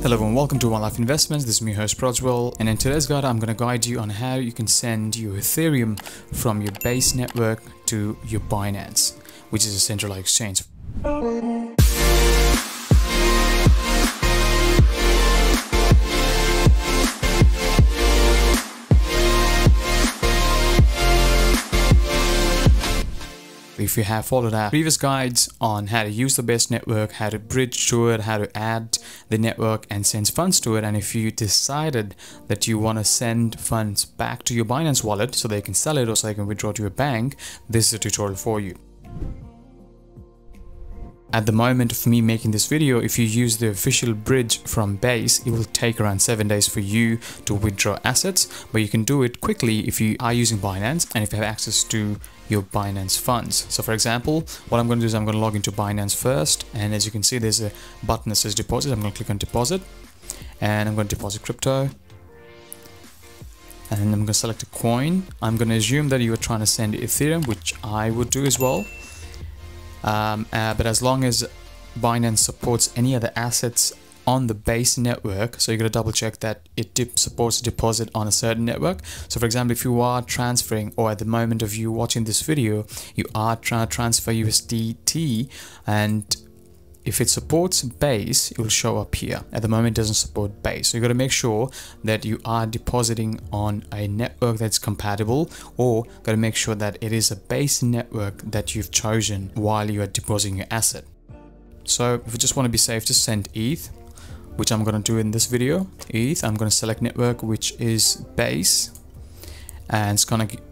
Hello everyone, welcome to One Life Investments. This is me, Hirsch Prodwell, and in today's guide I'm going to guide you on how you can send your Ethereum from your Base network to your Binance, which is a centralized exchange. If you have followed our previous guides on how to use the Base network, how to bridge to it, how to add the network and send funds to it, and if you decided that you want to send funds back to your Binance wallet so they can sell it or so they can withdraw to your bank, this is a tutorial for you. At the moment of me making this video, if you use the official bridge from Base, it will take around 7 days for you to withdraw assets, but you can do it quickly if you are using Binance and if you have access to your Binance funds. So for example, what I'm going to do is I'm going to log into Binance first, and as you can see, there's a button that says deposit. I'm going to click on deposit and I'm going to deposit crypto. And I'm going to select a coin. I'm going to assume that you are trying to send Ethereum, which I would do as well. But as long as Binance supports any other assets on the Base network, so you got to double check that it supports deposit on a certain network. So for example, if you are transferring, or at the moment of you watching this video, you are trying to transfer USDT, and if it supports Base, it will show up here. At the moment, it doesn't support Base. So you got to make sure that you are depositing on a network that's compatible, or got to make sure that it is a Base network that you've chosen while you are depositing your asset. So if you just want to be safe, just send ETH, which I'm going to do in this video. ETH, I'm going to select network, which is Base. And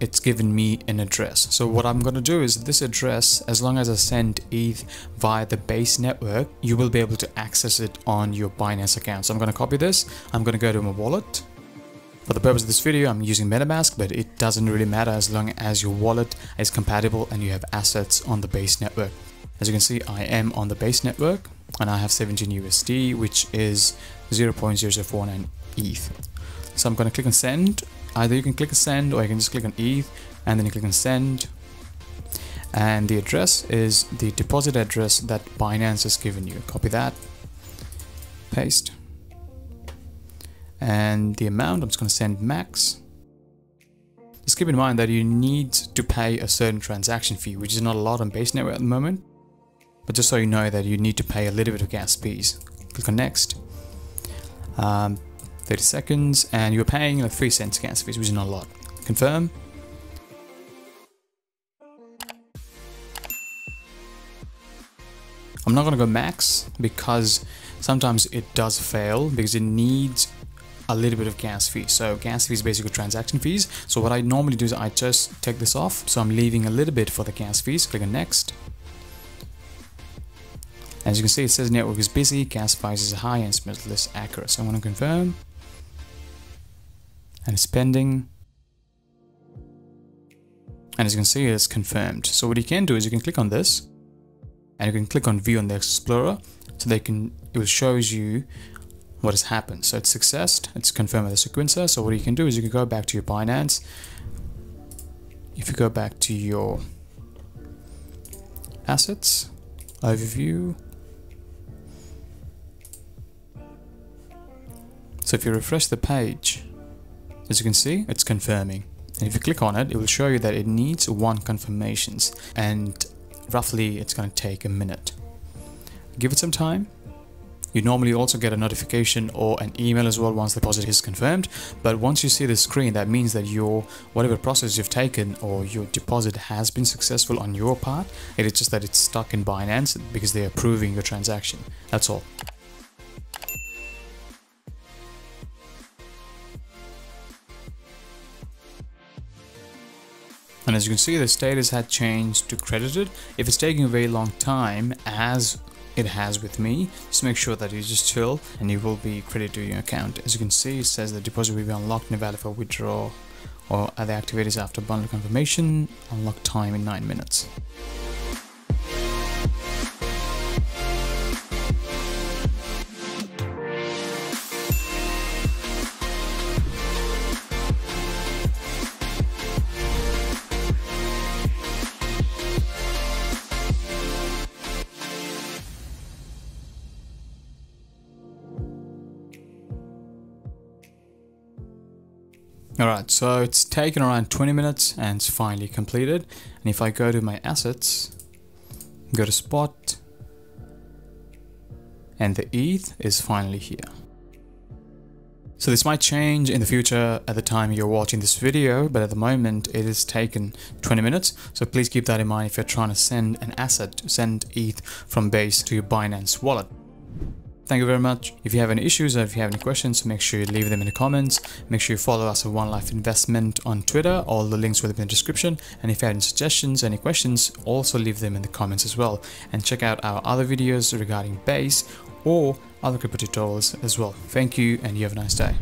it's given me an address. So what I'm gonna do is this address, as long as I send ETH via the Base network, you will be able to access it on your Binance account. So I'm gonna copy this. I'm gonna go to my wallet. For the purpose of this video, I'm using MetaMask, but it doesn't really matter as long as your wallet is compatible and you have assets on the Base network. As you can see, I am on the Base network and I have 17 USD, which is 0.0049 ETH. So I'm gonna click on send. Either you can click send, or you can just click on ETH and then you click on send. And the address is the deposit address that Binance has given you. Copy that, paste. And the amount, I'm just going to send max. Just keep in mind that you need to pay a certain transaction fee, which is not a lot on Base network at the moment. But just so you know that you need to pay a little bit of gas fees. Click on next. 30 seconds, and you're paying like 3 cents gas fees, which is not a lot. Confirm. I'm not gonna go max because sometimes it does fail because it needs a little bit of gas fee. So gas fees basically transaction fees. So what I normally do is I just take this off. So I'm leaving a little bit for the gas fees. Click on next. As you can see, it says network is busy, gas price is high, and it's less accurate. So I'm gonna confirm. And it's pending. And as you can see, it's confirmed. So what you can do is you can click on this and you can click on view on the Explorer, so it will show you what has happened. So it's success, it's confirmed by the sequencer. So what you can do is you can go back to your Binance. If you go back to your assets, overview. So if you refresh the page, as you can see, it's confirming. And if you click on it, it will show you that it needs 1 confirmation, and roughly it's going to take a minute. Give it some time. You normally also get a notification or an email as well once the deposit is confirmed. But once you see the screen, that means that your whatever process you've taken or your deposit has been successful on your part. It is just that it's stuck in Binance because they are approving your transaction. That's all. And as you can see, the status had changed to credited. If it's taking a very long time, as it has with me, just make sure that you just chill and you will be credited to your account. As you can see, it says the deposit will be unlocked and valid for withdrawal or other activities after bundle confirmation. Unlock time in 9 minutes. All right, so it's taken around 20 minutes and it's finally completed. And if I go to my assets, go to spot, and the ETH is finally here. So this might change in the future at the time you're watching this video, but at the moment it has taken 20 minutes. So please keep that in mind if you're trying to send an asset, send ETH from Base to your Binance wallet. Thank you very much. If you have any issues or if you have any questions, make sure you leave them in the comments. Make sure you follow us at One Life Investment on Twitter. All the links will be in the description. And if you have any suggestions, any questions, also leave them in the comments as well. And check out our other videos regarding Base or other crypto tutorials as well. Thank you, and you have a nice day.